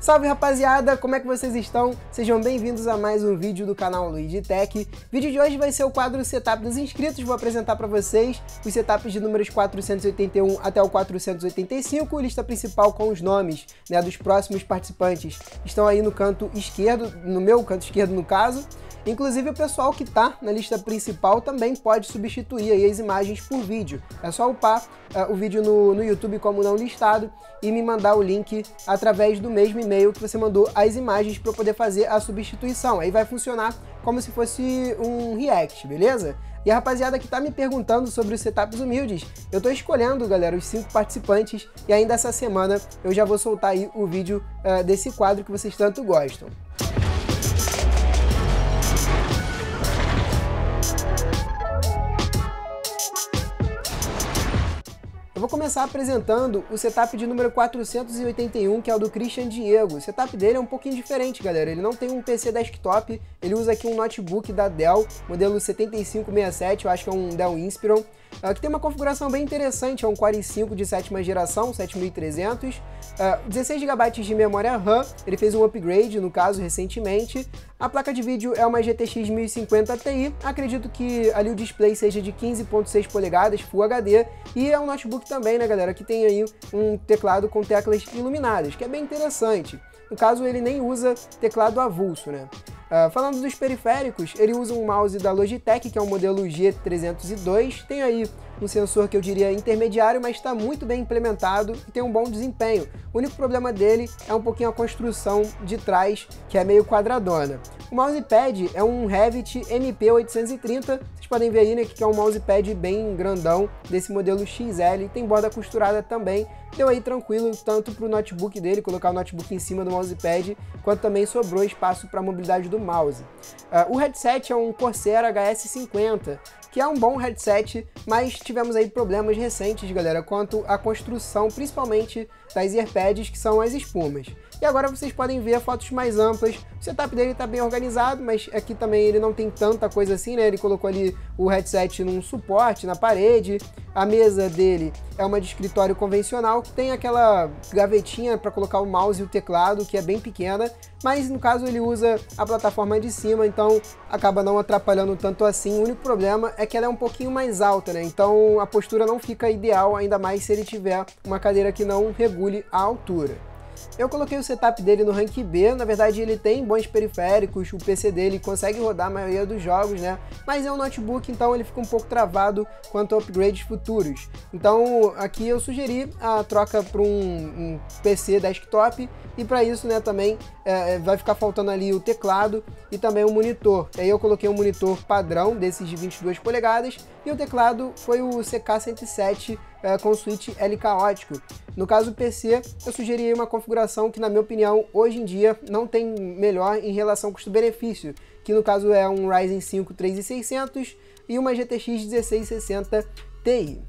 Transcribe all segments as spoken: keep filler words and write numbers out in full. Salve rapaziada, como é que vocês estão? Sejam bem-vindos a mais um vídeo do canal Luigi Tech. O vídeo de hoje vai ser o quadro Setup dos inscritos. Vou apresentar para vocês os setups de números quatrocentos e oitenta e um até o quatrocentos e oitenta e cinco, lista principal com os nomes, né, dos próximos participantes. Estão aí no canto esquerdo, no meu canto esquerdo no caso. Inclusive o pessoal que está na lista principal também pode substituir aí as imagens por vídeo. É só upar uh, o vídeo no, no YouTube como não listado e me mandar o link através do mesmo e-mail que você mandou as imagens para eu poder fazer a substituição. Aí vai funcionar como se fosse um react, beleza? E a rapaziada que tá me perguntando sobre os setups humildes, eu tô escolhendo, galera, os cinco participantes e ainda essa semana eu já vou soltar aí o vídeo uh, desse quadro que vocês tanto gostam. Eu vou começar apresentando o setup de número quatrocentos e oitenta e um, que é o do Christian Diego. O setup dele é um pouquinho diferente, galera. Ele não tem um P C desktop, ele usa aqui um notebook da Dell, modelo setenta e cinco sessenta e sete, eu acho que é um Dell Inspiron, que tem uma configuração bem interessante, é um Core i cinco de sétima geração, sete mil e trezentos, dezesseis gigabytes de memória RAM, ele fez um upgrade, no caso, recentemente. A placa de vídeo é uma G T X mil e cinquenta Ti, acredito que ali o display seja de quinze ponto seis polegadas, Full H D, e é um notebook também, né, galera, que tem aí um teclado com teclas iluminadas, que é bem interessante. No caso, ele nem usa teclado avulso, né? Uh, falando dos periféricos, ele usa um mouse da Logitech, que é o modelo G trezentos e dois, tem aí um sensor que eu diria intermediário, mas está muito bem implementado e tem um bom desempenho. O único problema dele é um pouquinho a construção de trás, que é meio quadradona. O mousepad é um Revit M P oitocentos e trinta, vocês podem ver aí, né, que é um mousepad bem grandão desse modelo X L, tem borda costurada também, deu aí tranquilo tanto para o notebook dele, colocar o notebook em cima do mousepad, quanto também sobrou espaço para a mobilidade do mouse. Uh, o headset é um Corsair H S cinquenta, que é um bom headset, mas tivemos aí problemas recentes, galera, quanto à construção, principalmente das earpads, que são as espumas. E agora vocês podem ver fotos mais amplas, o setup dele está bem organizado, mas aqui também ele não tem tanta coisa assim, né, ele colocou ali o headset num suporte, na parede, a mesa dele é uma de escritório convencional, que tem aquela gavetinha para colocar o mouse e o teclado, que é bem pequena, mas no caso ele usa a plataforma de cima, então acaba não atrapalhando tanto assim. O único problema é que ela é um pouquinho mais alta, né? Então a postura não fica ideal, ainda mais se ele tiver uma cadeira que não regule a altura. Eu coloquei o setup dele no rank B, na verdade ele tem bons periféricos, o P C dele consegue rodar a maioria dos jogos, né? Mas é um notebook, então ele fica um pouco travado quanto a upgrades futuros. Então aqui eu sugeri a troca para um, um P C desktop e para isso, né, também é, vai ficar faltando ali o teclado e também o monitor. E aí eu coloquei um monitor padrão desses de vinte e duas polegadas e o teclado foi o C K cento e sete é, com switch L caótico. No caso do P C, eu sugeri uma configuração que, na minha opinião, hoje em dia não tem melhor em relação custo-benefício, que no caso é um Ryzen cinco três mil e seiscentos e uma G T X dezesseis sessenta Ti.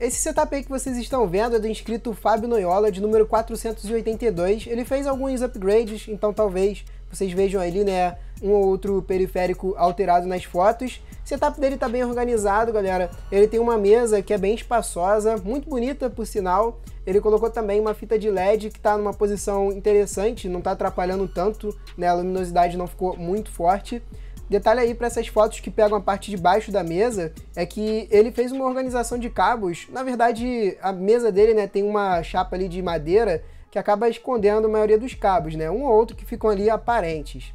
Esse setup aí que vocês estão vendo é do inscrito Fábio Noiola, de número quatrocentos e oitenta e dois. Ele fez alguns upgrades, então talvez vocês vejam ali, né, um ou outro periférico alterado nas fotos. O setup dele tá bem organizado, galera. Ele tem uma mesa que é bem espaçosa, muito bonita, por sinal. Ele colocou também uma fita de L E D que tá numa posição interessante, não tá atrapalhando tanto, né? A luminosidade não ficou muito forte. Detalhe aí para essas fotos que pegam a parte de baixo da mesa, é que ele fez uma organização de cabos. Na verdade, a mesa dele, né, tem uma chapa ali de madeira que acaba escondendo a maioria dos cabos, né? Um ou outro que ficam ali aparentes.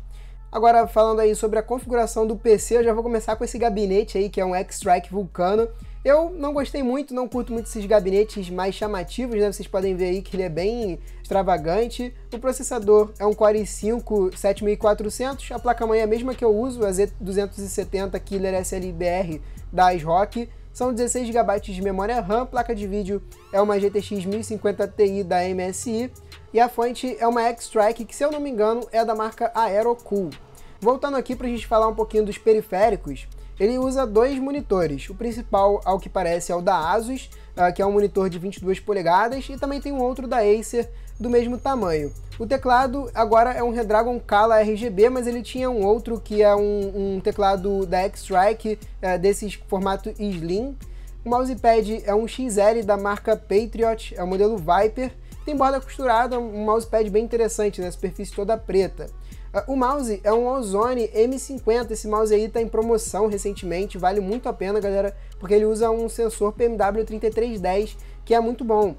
Agora, falando aí sobre a configuração do P C, eu já vou começar com esse gabinete aí, que é um Xtrike Vulcano. Eu não gostei muito, não curto muito esses gabinetes mais chamativos, né? Vocês podem ver aí que ele é bem extravagante. O processador é um Core i cinco sete mil e quatrocentos, a placa-mãe é a mesma que eu uso, a Z duzentos e setenta Killer S L B R da AsRock. São dezesseis gigabytes de memória RAM, placa de vídeo é uma G T X mil e cinquenta Ti da M S I e a fonte é uma Xtrike, que se eu não me engano é da marca Aerocool. Voltando aqui para a gente falar um pouquinho dos periféricos, ele usa dois monitores, o principal ao que parece é o da Asus, que é um monitor de vinte e duas polegadas e também tem um outro da Acer do mesmo tamanho. O teclado agora é um Redragon Cala R G B, mas ele tinha um outro que é um, um teclado da Xtrike, é, desses formato slim. O mousepad é um X L da marca Patriot, é o modelo Viper, Tem borda costurada, um mousepad bem interessante, né? Superfície toda preta. O mouse é um Ozone M cinquenta, esse mouse aí tá em promoção recentemente, vale muito a pena, galera, porque ele usa um sensor P M W três três dez, que é muito bom.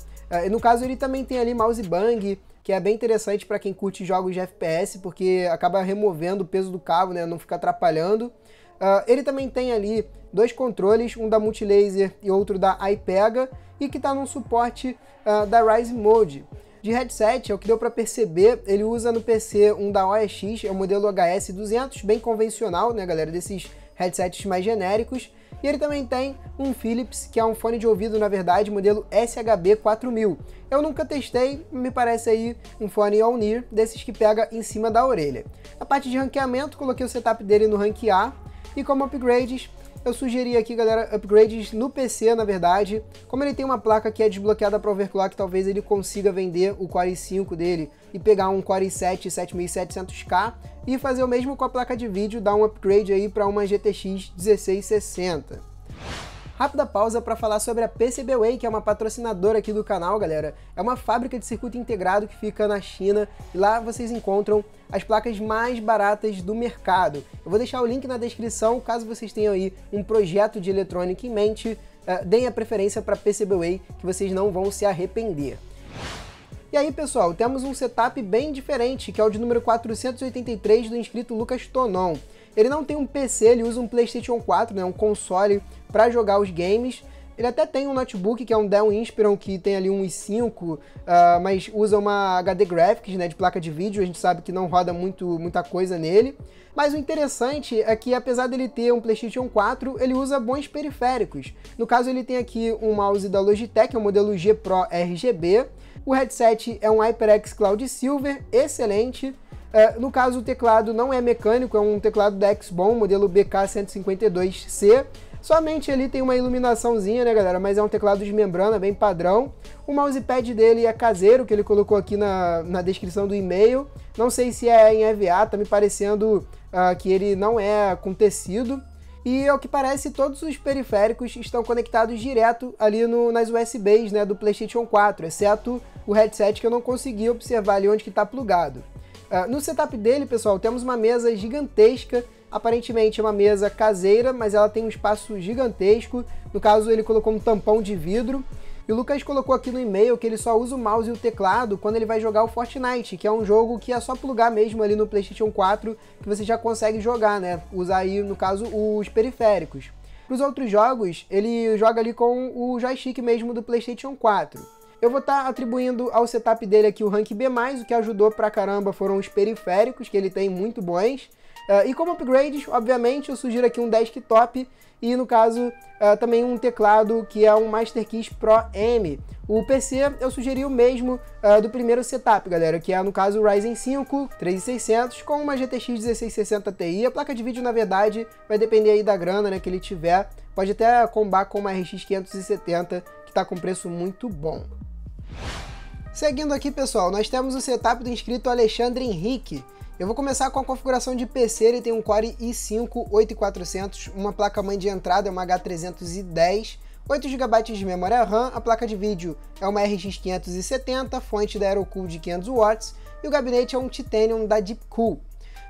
No caso, ele também tem ali mouse bang, que é bem interessante para quem curte jogos de F P S, porque acaba removendo o peso do cabo, né, não fica atrapalhando. Uh, ele também tem ali dois controles, um da Multilaser e outro da iPega, e que está num suporte uh, da Rise Mode. De headset, é o que deu para perceber, ele usa no P C um da O E X, é o modelo H S duzentos, bem convencional, né, galera, desses headsets mais genéricos. E ele também tem um Philips, que é um fone de ouvido, na verdade, modelo S H B quatro mil. Eu nunca testei, me parece aí um fone on-ear, desses que pega em cima da orelha. A parte de ranqueamento, coloquei o setup dele no rank A. E como upgrades, eu sugeri aqui, galera, upgrades no P C, na verdade. Como ele tem uma placa que é desbloqueada para overclock, talvez ele consiga vender o Core i cinco dele e pegar um Core i sete sete mil e setecentos K e fazer o mesmo com a placa de vídeo, dar um upgrade aí para uma G T X dezesseis sessenta. Rápida pausa para falar sobre a PCBWay, que é uma patrocinadora aqui do canal, galera. É uma fábrica de circuito integrado que fica na China, e lá vocês encontram as placas mais baratas do mercado. Eu vou deixar o link na descrição, caso vocês tenham aí um projeto de eletrônica em mente, uh, deem a preferência para PCBWay, que vocês não vão se arrepender. E aí, pessoal, temos um setup bem diferente, que é o de número quatrocentos e oitenta e três do inscrito Lucas Tonon. Ele não tem um P C, ele usa um PlayStation quatro, né, um console para jogar os games. Ele até tem um notebook, que é um Dell Inspiron, que tem ali um i cinco, uh, mas usa uma H D Graphics, né, de placa de vídeo. A gente sabe que não roda muito, muita coisa nele. Mas o interessante é que, apesar dele ter um PlayStation quatro, ele usa bons periféricos. No caso, ele tem aqui um mouse da Logitech, é o modelo G Pro R G B. O headset é um HyperX Cloud Silver, excelente. Uh, no caso, o teclado não é mecânico, é um teclado da Xbon, modelo B K cento e cinquenta e dois C. Somente ele tem uma iluminaçãozinha, né, galera, mas é um teclado de membrana, bem padrão. O mousepad dele é caseiro, que ele colocou aqui na, na descrição do e-mail. Não sei se é em E V A, tá me parecendo uh, que ele não é com tecido. E, ao que parece, todos os periféricos estão conectados direto ali no, nas U S Bs, né, do PlayStation quatro, exceto o headset, que eu não consegui observar ali onde que tá plugado. Uh, no setup dele, pessoal, temos uma mesa gigantesca, aparentemente é uma mesa caseira, mas ela tem um espaço gigantesco. No caso, ele colocou um tampão de vidro. E o Lucas colocou aqui no e-mail que ele só usa o mouse e o teclado quando ele vai jogar o Fortnite, que é um jogo que é só plugar mesmo ali no PlayStation quatro, que você já consegue jogar, né? Usar aí, no caso, os periféricos. Para os outros jogos, ele joga ali com o joystick mesmo do PlayStation quatro. Eu vou estar atribuindo ao setup dele aqui o rank B mais, o que ajudou pra caramba foram os periféricos, que ele tem muito bons. Uh, e como upgrades, obviamente, eu sugiro aqui um desktop e, no caso, uh, também um teclado que é um MasterKeys Pro M. O P C eu sugeri o mesmo uh, do primeiro setup, galera, que é, no caso, o Ryzen cinco três mil e seiscentos com uma G T X dezesseis sessenta Ti. A placa de vídeo, na verdade, vai depender aí da grana, né, que ele tiver. Pode até combar com uma R X quinhentos e setenta, que tá com preço muito bom. Seguindo aqui, pessoal, nós temos o setup do inscrito Alexandre Henrique. Eu vou começar com a configuração de P C. Ele tem um Core i cinco oito mil e quatrocentos, uma placa-mãe de entrada, é uma H trezentos e dez, oito gigabytes de memória RAM, a placa de vídeo é uma R X quinhentos e setenta, fonte da Aerocool de quinhentos watts, e o gabinete é um Titanium da Deepcool.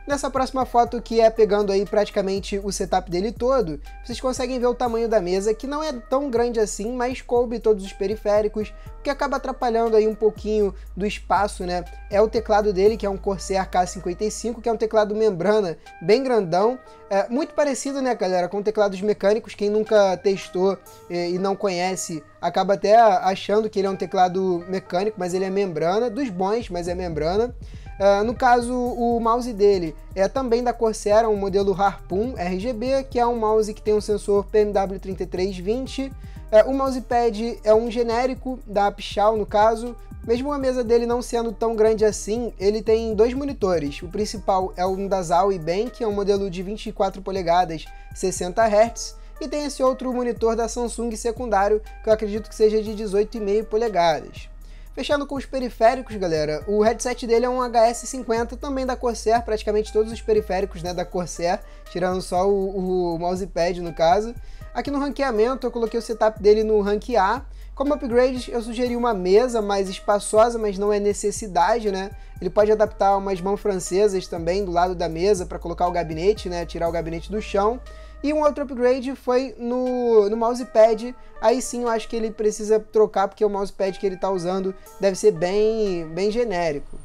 Nessa próxima foto, que é pegando aí praticamente o setup dele todo, vocês conseguem ver o tamanho da mesa, que não é tão grande assim, mas coube todos os periféricos. O que acaba atrapalhando aí um pouquinho do espaço, né, é o teclado dele, que é um Corsair K cinquenta e cinco, que é um teclado membrana bem grandão. É muito parecido, né, galera, com teclados mecânicos. Quem nunca testou e não conhece, acaba até achando que ele é um teclado mecânico, mas ele é membrana, dos bons, mas é membrana. Uh, no caso, o mouse dele é também da Corsair, um modelo Harpoon R G B, que é um mouse que tem um sensor P M W três três vinte. Uh, o mousepad é um genérico da Pichal, no caso. Mesmo a mesa dele não sendo tão grande assim, ele tem dois monitores. O principal é um da Huawei Bank, que é um modelo de vinte e quatro polegadas, sessenta hertz. E tem esse outro monitor da Samsung secundário, que eu acredito que seja de dezoito e meia polegadas. Fechando com os periféricos, galera, o headset dele é um H S cinquenta, também da Corsair, praticamente todos os periféricos, né, da Corsair, tirando só o, o mousepad no caso. Aqui no ranqueamento eu coloquei o setup dele no rank A. Como upgrades, eu sugeri uma mesa mais espaçosa, mas não é necessidade, né? Ele pode adaptar umas mãos francesas também do lado da mesa para colocar o gabinete, né? Tirar o gabinete do chão. E um outro upgrade foi no, no mousepad. Aí sim eu acho que ele precisa trocar, porque o mousepad que ele está usando deve ser bem, bem genérico.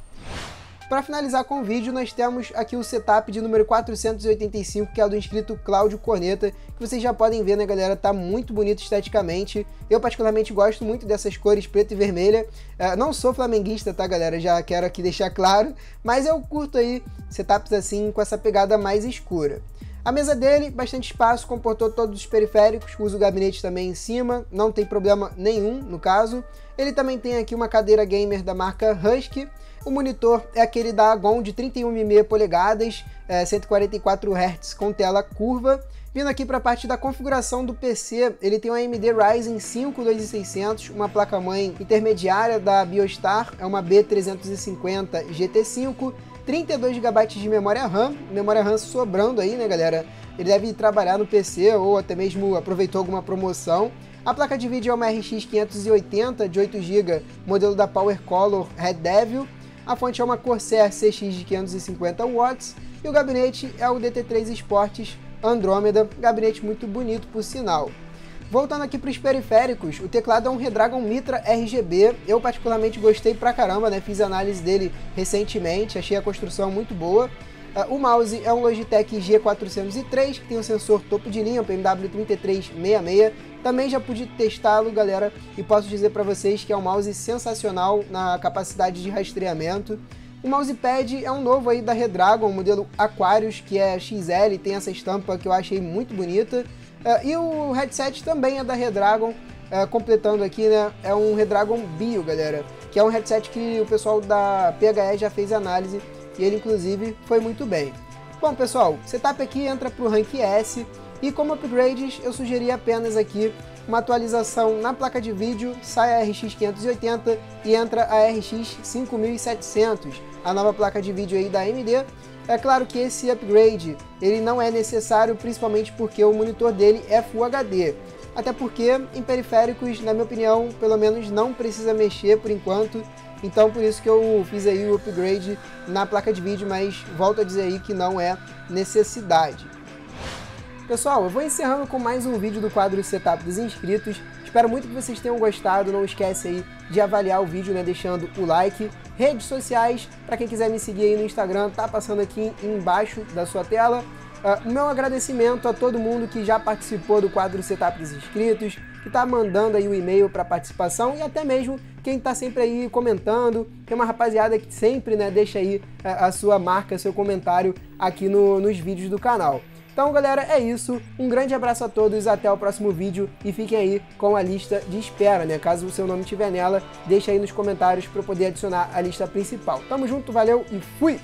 Para finalizar com o vídeo, nós temos aqui o setup de número quatrocentos e oitenta e cinco, que é o do inscrito Cláudio Corneta, que vocês já podem ver, né, galera, tá muito bonito esteticamente. Eu particularmente gosto muito dessas cores preta e vermelha. Uh, não sou flamenguista, tá, galera? Já quero aqui deixar claro, mas eu curto aí setups assim, com essa pegada mais escura. A mesa dele, bastante espaço, comportou todos os periféricos, usa o gabinete também em cima, não tem problema nenhum no caso. Ele também tem aqui uma cadeira gamer da marca Husky. O monitor é aquele da Agon de trinta e uma vírgula cinco polegadas, é, cento e quarenta e quatro hertz com tela curva. Vindo aqui para a parte da configuração do P C, ele tem um A M D Ryzen cinco dois mil e seiscentos, uma placa-mãe intermediária da Biostar, é uma B trezentos e cinquenta G T cinco, trinta e dois gigabytes de memória RAM, memória RAM sobrando aí, né, galera? Ele deve trabalhar no P C ou até mesmo aproveitou alguma promoção. A placa de vídeo é uma R X quinhentos e oitenta de oito gigabytes, modelo da PowerColor Red Devil. A fonte é uma Corsair C X de quinhentos e cinquenta watts e o gabinete é o D T três Sports Andromeda, gabinete muito bonito por sinal. Voltando aqui para os periféricos, o teclado é um Redragon Mitra R G B, eu particularmente gostei pra caramba, né? Fiz análise dele recentemente, achei a construção muito boa. O mouse é um Logitech G quatrocentos e três, que tem um sensor topo de linha, o P M W três três seis seis, também já pude testá-lo, galera, e posso dizer para vocês que é um mouse sensacional na capacidade de rastreamento. O mousepad é um novo aí da Redragon, o modelo Aquarius, que é X L, tem essa estampa que eu achei muito bonita. E o headset também é da Redragon, completando aqui, né, é um Redragon Bio, galera, que é um headset que o pessoal da P H E já fez análise, e ele inclusive foi muito bem. Bom, pessoal, setup aqui entra para o rank S, e como upgrades eu sugeri apenas aqui uma atualização na placa de vídeo, sai a R X quinhentos e oitenta e entra a R X cinco mil e setecentos, a nova placa de vídeo aí da A M D. É claro que esse upgrade ele não é necessário, principalmente porque o monitor dele é Full H D, até porque em periféricos, na minha opinião, pelo menos não precisa mexer por enquanto. Então por isso que eu fiz aí o upgrade na placa de vídeo, mas volto a dizer aí que não é necessidade. Pessoal, eu vou encerrando com mais um vídeo do quadro Setup dos Inscritos. Espero muito que vocês tenham gostado, não esquece aí de avaliar o vídeo, né, deixando o like. Redes sociais, para quem quiser me seguir aí no Instagram, tá passando aqui embaixo da sua tela. Uh, meu agradecimento a todo mundo que já participou do quadro Setup dos Inscritos, que tá mandando aí o e-mail para participação e até mesmo quem tá sempre aí comentando. Tem uma rapaziada que sempre, né, deixa aí a, a sua marca, seu comentário aqui no, nos vídeos do canal. Então, galera, é isso. Um grande abraço a todos, até o próximo vídeo e fiquem aí com a lista de espera, né? Caso o seu nome estiver nela, deixa aí nos comentários para eu poder adicionar a lista principal. Tamo junto, valeu e fui!